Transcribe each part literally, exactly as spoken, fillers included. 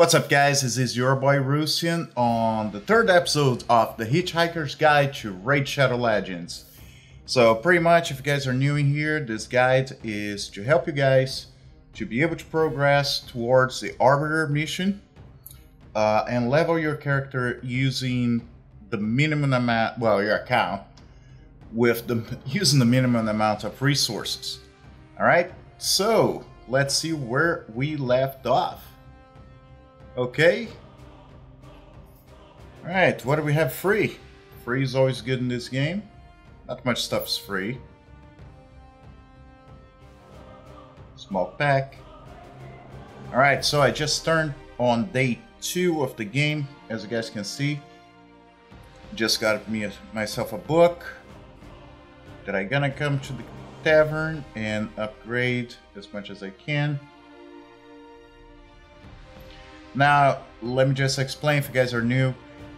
What's up, guys? This is your boy Rusian on the third episode of The Hitchhiker's Guide to Raid Shadow Legends. So pretty much, if you guys are new in here, this guide is to help you guys to be able to progress towards the Arbiter mission uh, and level your character using the minimum amount, well, your account, with the using the minimum amount of resources. Alright, so let's see where we left off. Okay. Alright, what do we have free? Free is always good in this game. Not much stuff's free. Small pack. Alright, so I just turned on day two of the game, as you guys can see. Just got me a, myself a book that I'm gonna come to the tavern and upgrade as much as I can. Now, let me just explain if you guys are new.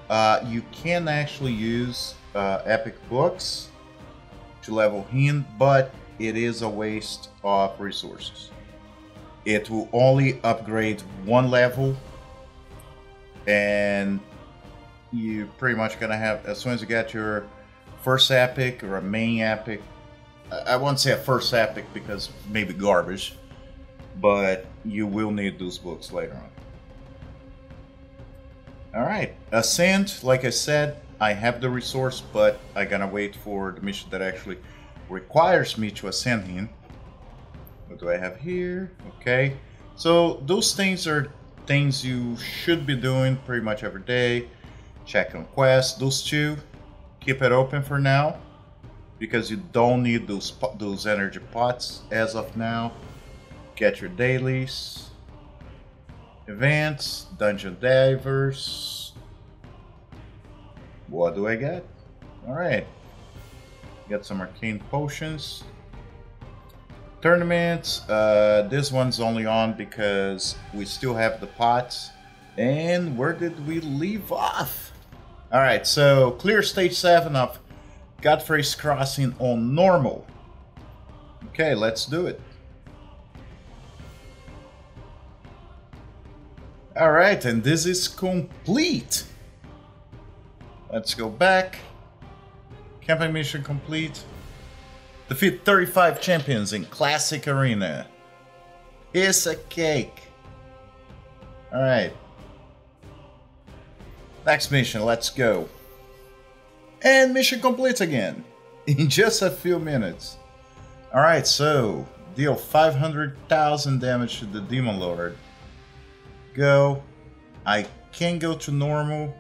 Uh, you can actually use uh, epic books to level him, but it is a waste of resources. It will only upgrade one level, and you're pretty much gonna have, as soon as you get your first epic or a main epic, I won't say a first epic because maybe garbage, but you will need those books later on. Alright, Ascend, like I said, I have the resource, but I gotta wait for the mission that actually requires me to ascend him. What do I have here? Okay, so those things are things you should be doing pretty much every day. Check on quests, those two, keep it open for now, because you don't need those, those energy pots as of now. Get your dailies. Events, Dungeon Divers. What do I get? Alright. Got some Arcane Potions. Tournaments. Uh, this one's only on because we still have the pots. And where did we leave off? Alright, so clear stage seven of Godfrey's Crossing on normal. Okay, let's do it. Alright, and this is complete! Let's go back. Campaign mission complete. Defeat thirty-five champions in Classic Arena. It's a cake! Alright. Next mission, let's go. And mission complete again. In just a few minutes. Alright, so deal five hundred thousand damage to the Demon Lord. Go. I can go to normal.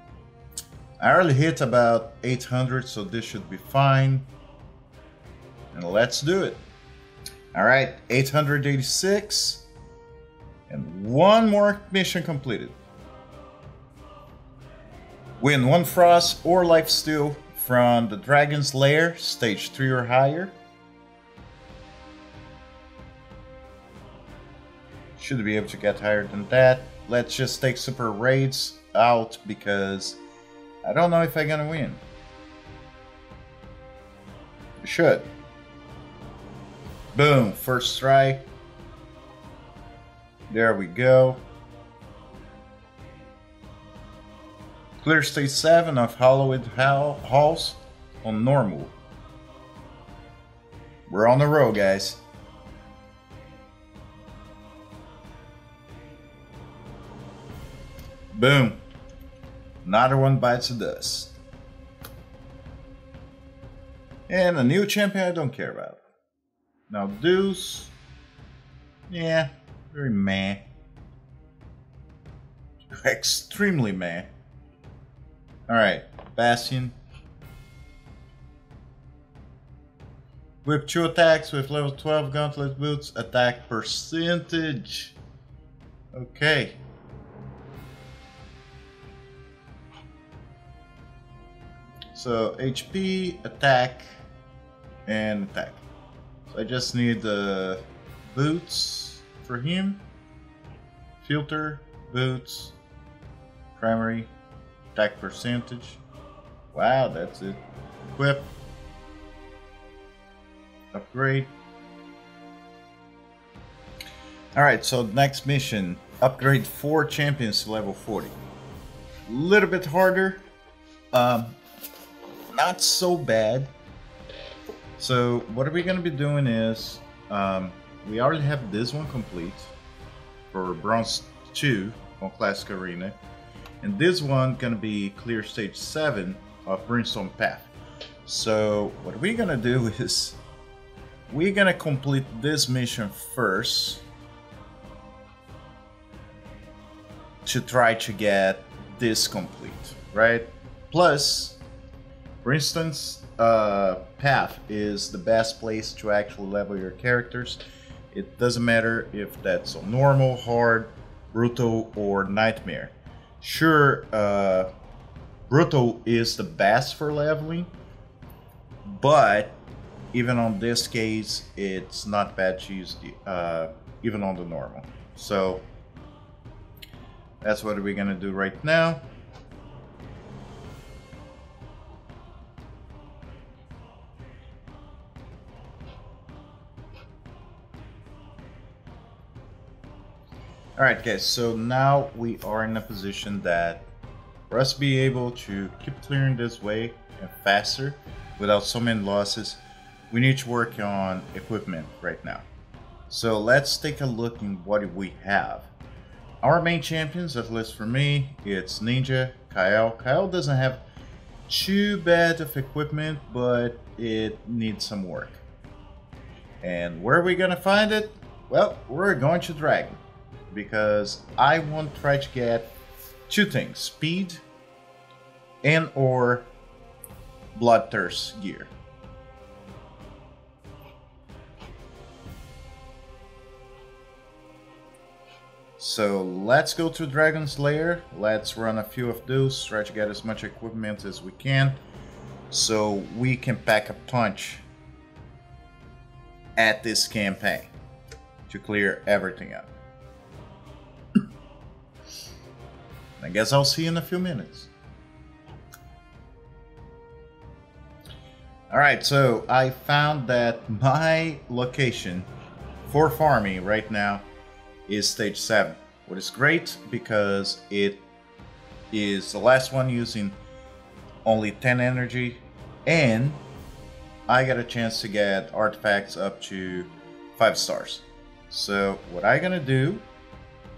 I already hit about eight hundred, so this should be fine. And let's do it. Alright, eight hundred eighty-six. And one more mission completed. Win one Frost or Lifesteal from the Dragon's Lair, stage three or higher. Should be able to get higher than that. Let's just take Super Raids out because I don't know if I'm gonna win. We should. Boom, first try. There we go. Clear stage seven of Hollowed Halls on normal. We're on the road, guys. Boom. Another one bites the dust. And a new champion I don't care about. Now Deuce. Yeah, very meh. Extremely meh. Alright, Bastion. Whip two attacks with level twelve Gauntlet Boots. Attack percentage. Okay. So H P, attack, and attack. So I just need the boots for him. Filter, boots, primary, attack percentage. Wow, that's it. Equip. Upgrade. Alright, so next mission. upgrade four champions to level forty. A little bit harder, um, not so bad. So what are we going to be doing is, um, we already have this one complete for Bronze two on Classic Arena. And this one gonna be clear stage seven of Brimstone Path. So what we're gonna do is we're gonna complete this mission first to try to get this complete, right? Plus, Brimstone's uh, Path is the best place to actually level your characters. It doesn't matter if that's on normal, hard, brutal, or nightmare. Sure, uh, brutal is the best for leveling, but even on this case, it's not bad to use the, uh, even on the normal. So that's what we're gonna do right now. Alright guys, so now we are in a position that for us to be able to keep clearing this way and faster without so many losses, we need to work on equipment right now. So let's take a look in what we have. Our main champions, at least for me, it's Ninja, Kyle. Kyle doesn't have too bad of equipment, but it needs some work. And where are we gonna find it? Well, we're going to Dragon, because I want to try to get two things, speed and or Bloodthirst gear. So let's go to Dragon's Lair, let's run a few of those, try to get as much equipment as we can so we can pack a punch at this campaign to clear everything up. I guess I'll see you in a few minutes. Alright, so I found that my location for farming right now is stage seven, which is great because it is the last one using only ten energy, and I got a chance to get artifacts up to five stars. So what I'm gonna do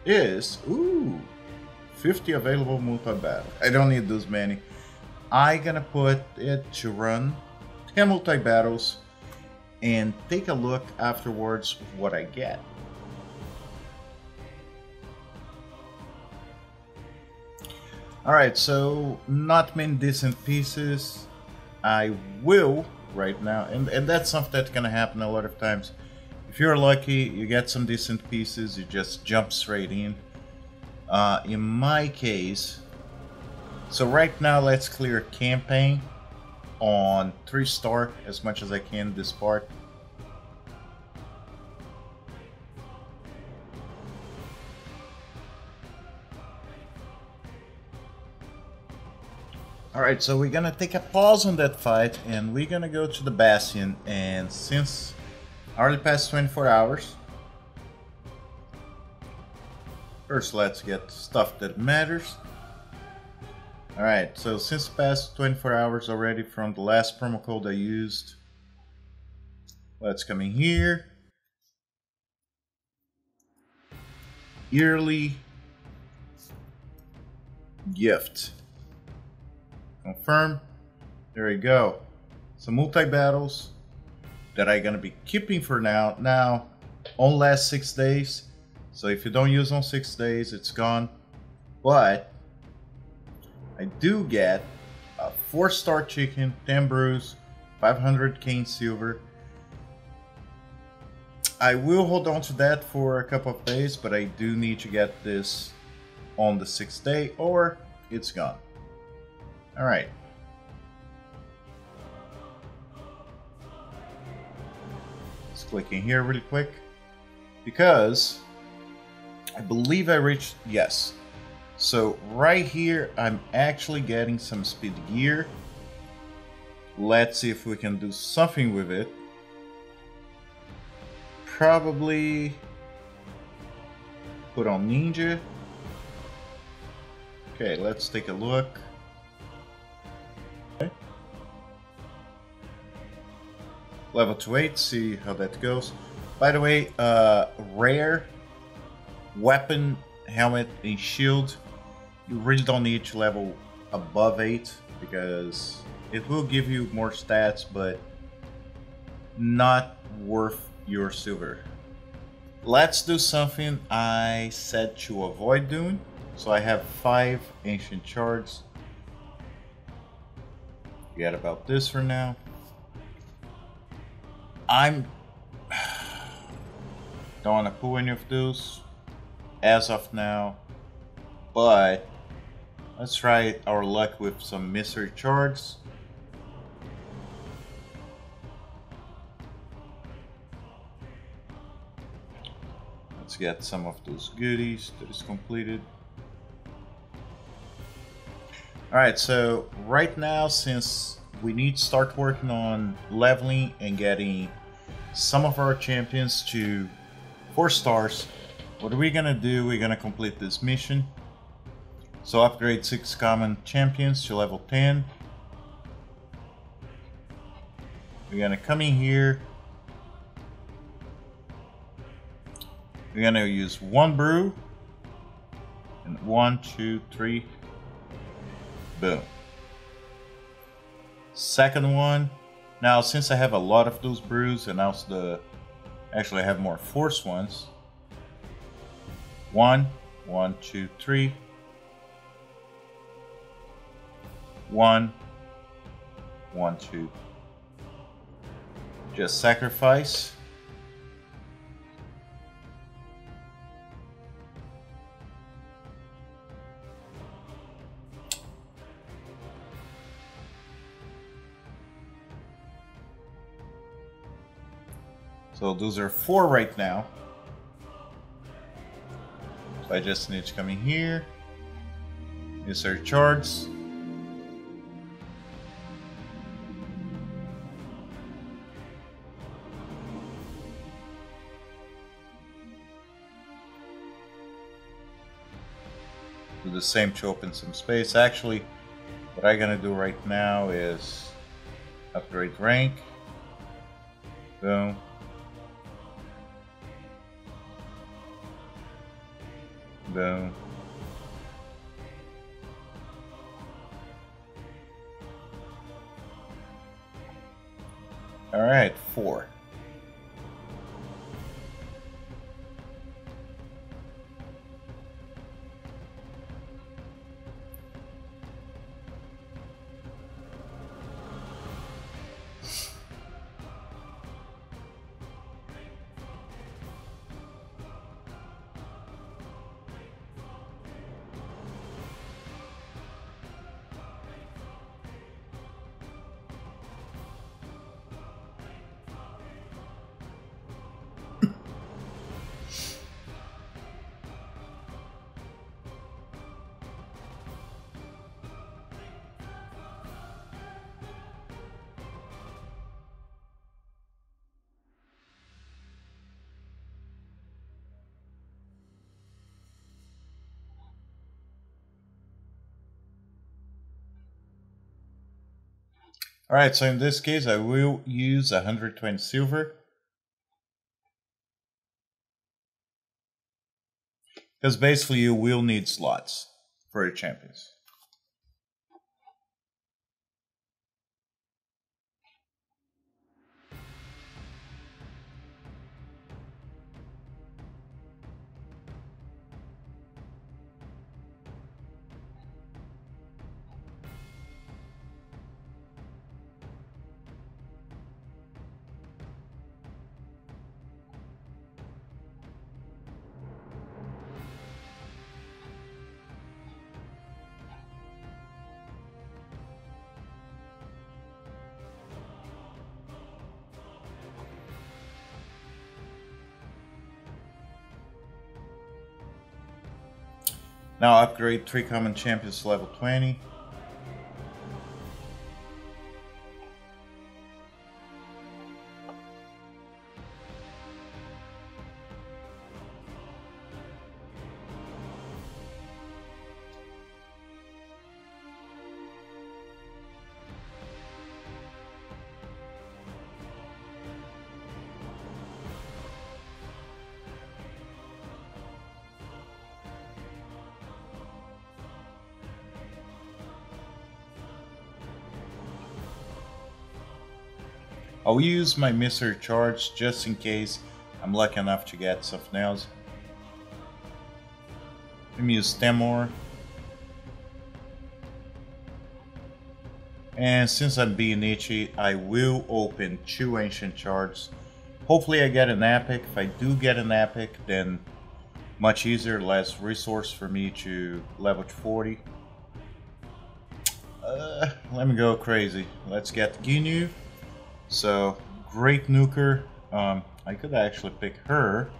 is, ooh, fifty available multi-battle. I don't need those many. I'm gonna put it to run ten multi-battles and take a look afterwards what I get. Alright, so not many decent pieces. I will right now, and, and that's something that's gonna happen a lot of times. If you're lucky, you get some decent pieces, you just jump straight in. Uh, in my case, so right now let's clear a campaign on three star as much as I can this part. Alright, so we're gonna take a pause on that fight and we're gonna go to the Bastion, and since I already passed twenty-four hours, first, let's get stuff that matters. Alright, so since past twenty-four hours already from the last promo code I used, let's come in here. Yearly gift. Confirm. There we go. Some multi-battles that I'm gonna be keeping for now. Now, on last six days. So if you don't use on six days, it's gone. But I do get a four-star chicken, ten brews, five hundred cane silver. I will hold on to that for a couple of days, but I do need to get this on the sixth day or it's gone. All right. Let's click in here really quick because I believe I reached, yes. So right here, I'm actually getting some speed gear. Let's see if we can do something with it. Probably put on Ninja. Okay, let's take a look. Okay. Level to eight, see how that goes. By the way, uh, rare weapon, helmet, and shield. You really don't need to level above eight because it will give you more stats, but not worth your silver. Let's do something I said to avoid doing. So I have five ancient shards. Forget about this for now. I'm don't want to pull any of those as of now, but let's try our luck with some mystery shards. Let's get some of those goodies that is completed. Alright, so right now, since we need to start working on leveling and getting some of our champions to four stars, what we're gonna do, we're gonna complete this mission. So upgrade six common champions to level ten. We're gonna come in here. We're gonna use one brew. And one, two, three. Boom. Second one. Now, since I have a lot of those brews, and also the actually I have more force ones. One, one, two, three. One, one, two. Just sacrifice. So those are four right now. So I just need to come in here, insert charts. Do the same to open some space. Actually, what I'm gonna do right now is upgrade rank. Boom. Boom. All right, four. Alright, so in this case I will use one hundred twenty silver. Because basically you will need slots for your champions. Now upgrade three common champions to level twenty. I'll use my Mister Charge just in case I'm lucky enough to get something else. Let me use ten more. And since I'm being itchy, I will open two Ancient Shards. Hopefully I get an epic. If I do get an epic, then much easier, less resource for me to level to forty. Uh, let me go crazy. Let's get Ginyu. So, great nuker. Um, I could actually pick her,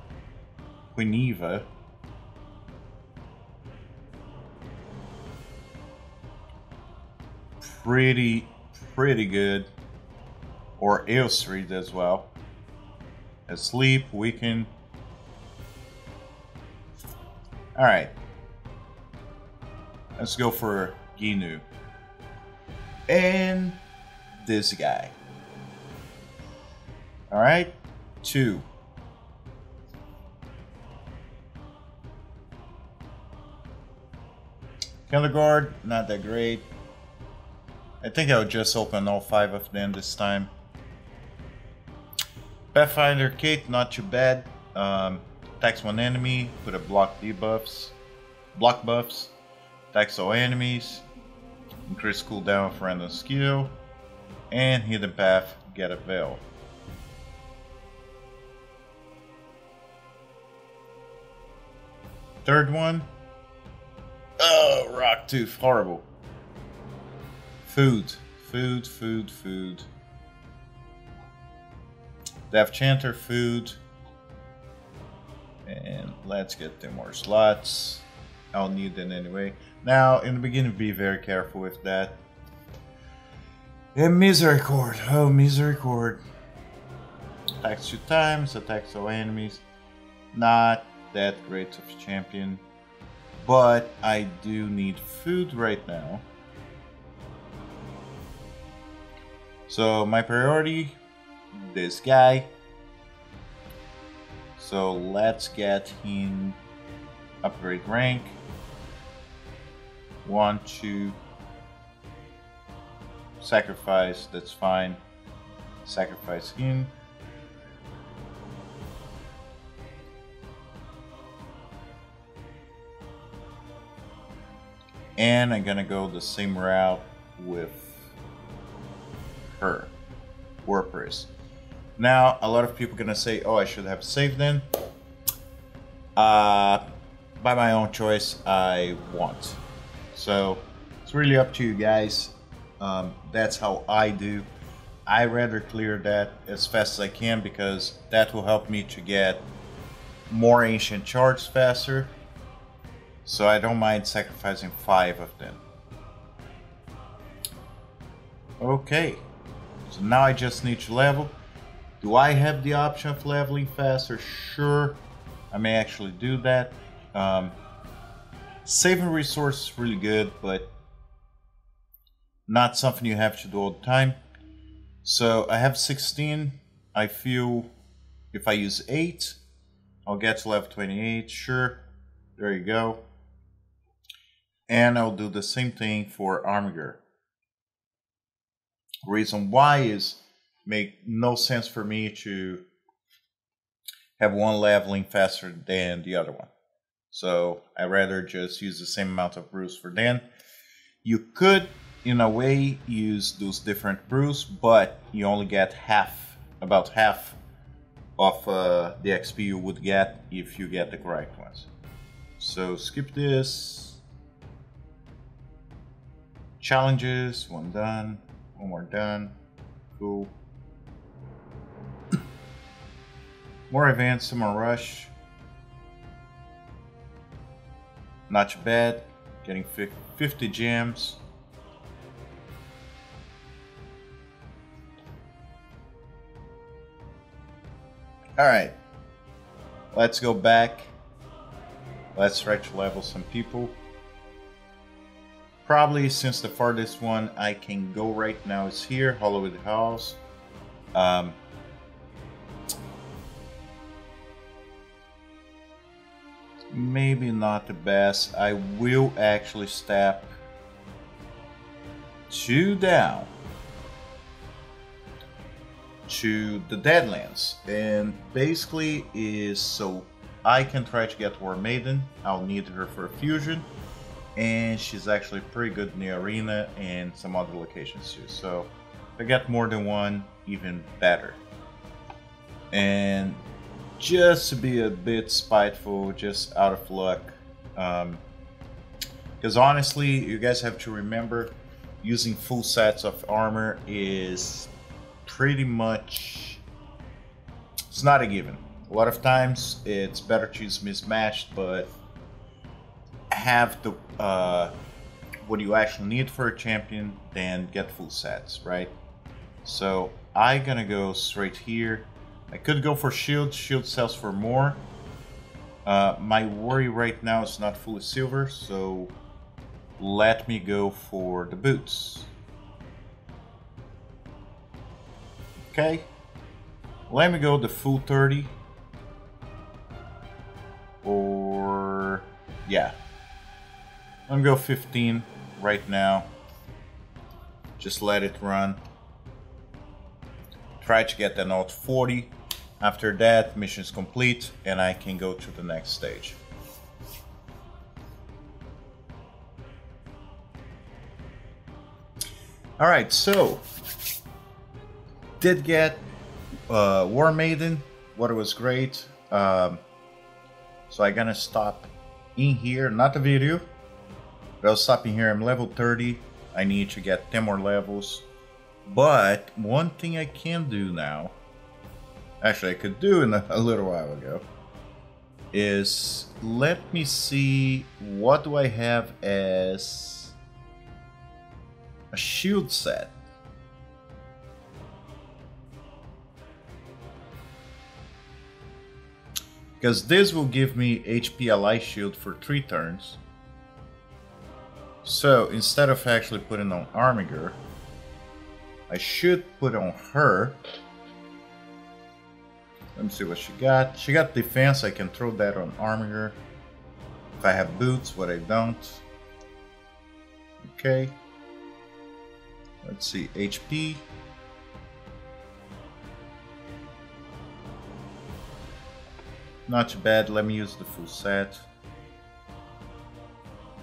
Queen Eva. Pretty, pretty good. Or Aeostrid as well. Asleep, weaken. Alright. Let's go for Ginyu. And this guy. Alright, two. Counter guard, not that great. I think I'll just open all five of them this time. Pathfinder kit, not too bad. Um, attacks one enemy, put a block debuffs, block buffs, attacks all enemies, increase cooldown for random skill, and hidden path, get a veil. Third one. Oh, Rock Tooth, horrible. Food, food, food, food. Death Chanter, food. And let's get ten more slots. I'll need them anyway. Now, in the beginning, be very careful with that. And Misericord, oh, Misericord. Attacks two times, attacks all enemies. Not that great of a champion. But I do need food right now. So my priority, this guy. So let's get him upgrade rank. One, two. Sacrifice, that's fine. Sacrifice him. And I'm gonna go the same route with her, Warpriest. Now, a lot of people are gonna say, oh, I should have saved them. Uh, by my own choice, I want. So, it's really up to you guys. Um, that's how I do. I rather clear that as fast as I can because that will help me to get more Ancient Shards faster. So I don't mind sacrificing five of them. Okay. So now I just need to level. Do I have the option of leveling faster? Sure, I may actually do that. Um, saving resources is really good, but not something you have to do all the time. So I have sixteen. I feel if I use eight, I'll get to level twenty-eight. Sure, there you go. And I'll do the same thing for Armiger. Reason why is make no sense for me to have one leveling faster than the other one. So I rather just use the same amount of brews for them. You could, in a way, use those different brews, but you only get half, about half of uh, the X P you would get if you get the correct ones. So skip this. Challenges, one done. One more done. Cool. More advanced, some more rush. Not too bad. Getting fifty gems. Alright. Let's go back. Let's try to level some people. Probably since the farthest one I can go right now is here, Hollowed Halls. Um, maybe not the best. I will actually step two down. to the Deadlands, and basically is so I can try to get War Maiden. I'll need her for a fusion, and she's actually pretty good in the arena and some other locations too, so if I get more than one, even better. And just to be a bit spiteful, just out of luck, um, because honestly, you guys have to remember, using full sets of armor is pretty much, it's not a given. A lot of times it's better to use mismatched, but have the uh, what you actually need for a champion than get full sets, right? So I'm gonna go straight here. I could go for shield, shield sells for more. Uh, my worry right now is not fully silver, so let me go for the boots. Okay, let me go the full thirty, or yeah, let me go fifteen right now, just let it run, try to get an alt forty, after that mission is complete and I can go to the next stage. Alright, so did get uh, War Maiden, what was great. Um, so I'm gonna stop in here, not the video, but I'll stop in here. I'm level thirty, I need to get ten more levels. But one thing I can do now, actually I could do in a, a little while ago, is let me see what do I have as a shield set. Because this will give me H P Ally Shield for three turns. So instead of actually putting on Armiger, I should put on her. Let me see what she got. She got defense, I can throw that on Armiger. If I have boots, what I don't. Okay. Let's see, H P. Not too bad, let me use the full set.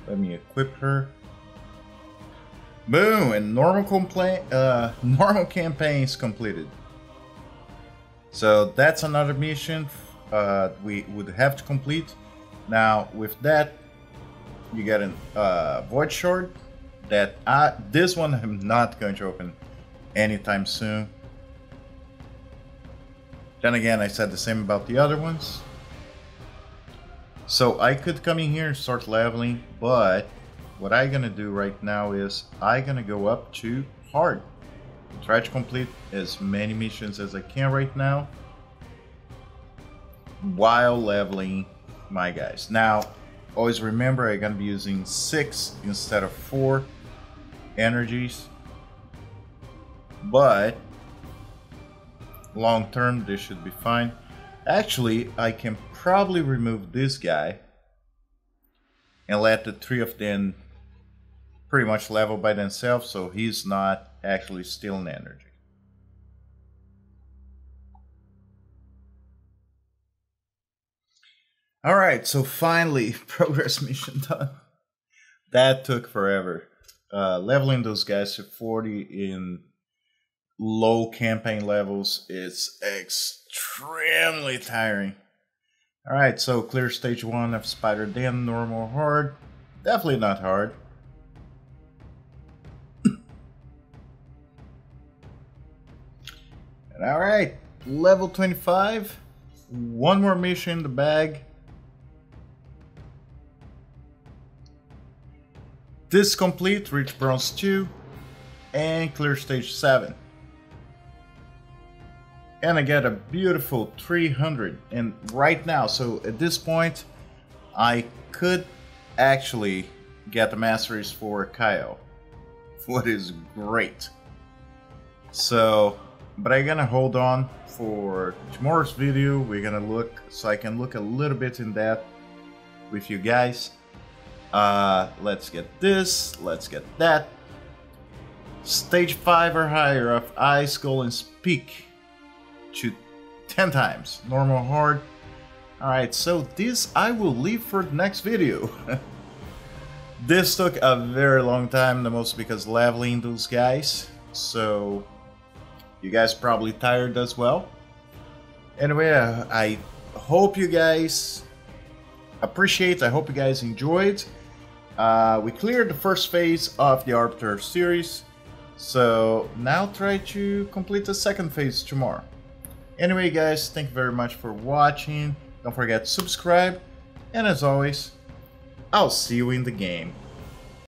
Let me equip her. Boom! And normal complaint, uh, normal campaign is completed. So that's another mission uh, we would have to complete. Now with that, you get an uh, void shard. That I, this one I'm not going to open anytime soon. Then again, I said the same about the other ones. So I could come in here and start leveling, but what I'm gonna do right now is I'm gonna go up to hard. Try to complete as many missions as I can right now while leveling my guys. Now, always remember I'm gonna be using six instead of four energies, but long term this should be fine. Actually, I can probably remove this guy and let the three of them pretty much level by themselves, so he's not actually stealing energy. Alright, so finally, progress mission done. That took forever. Uh, leveling those guys to forty in low campaign levels is extremely tiring. Alright, so clear stage one of Spider Den, normal, hard. Definitely not hard. Alright, level twenty-five. One more mission in the bag. This complete, reach Bronze two, and clear Stage seven. And I get a beautiful three hundred, and right now, so at this point, I could actually get the masteries for Kyle, what is great. So, but I'm gonna hold on for tomorrow's video. We're gonna look, so I can look a little bit in depth with you guys. Uh, let's get this, let's get that. Stage five or higher of Ice Golem's Peak. to ten times. Normal, hard. Alright, so this I will leave for the next video. This took a very long time, the most because leveling those guys. So you guys probably tired as well. Anyway, I hope you guys appreciate. I hope you guys enjoyed. Uh, we cleared the first phase of the Arbiter series. So now try to complete the second phase tomorrow. Anyway guys, thank you very much for watching. Don't forget to subscribe, and as always, I'll see you in the game.